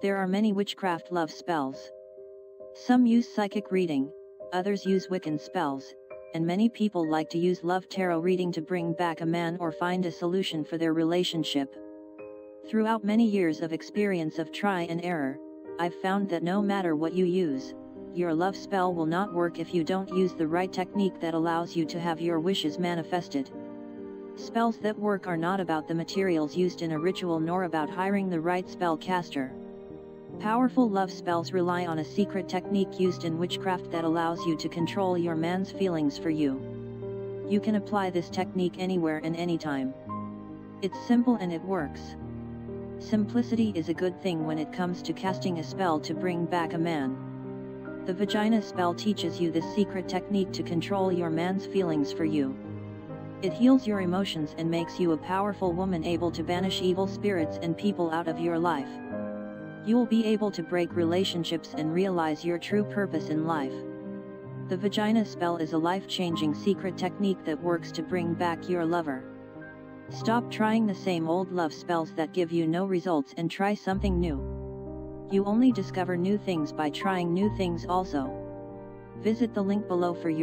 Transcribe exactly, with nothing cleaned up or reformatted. There are many witchcraft love spells. Some use psychic reading, others use Wiccan spells, and many people like to use love tarot reading to bring back a man or find a solution for their relationship. Throughout many years of experience of try and error, I've found that no matter what you use, your love spell will not work if you don't use the right technique that allows you to have your wishes manifested. Spells that work are not about the materials used in a ritual nor about hiring the right spellcaster. Powerful love spells rely on a secret technique used in witchcraft that allows you to control your man's feelings for you. You can apply this technique anywhere and anytime. It's simple and it works. Simplicity is a good thing when it comes to casting a spell to bring back a man. The vagina spell teaches you this secret technique to control your man's feelings for you. It heals your emotions and makes you a powerful woman able to banish evil spirits and people out of your life. You will be able to break relationships and realize your true purpose in life. The vagina spell is a life-changing secret technique that works to bring back your lover. Stop trying the same old love spells that give you no results and try something new. You only discover new things by trying new things also. Visit the link below for your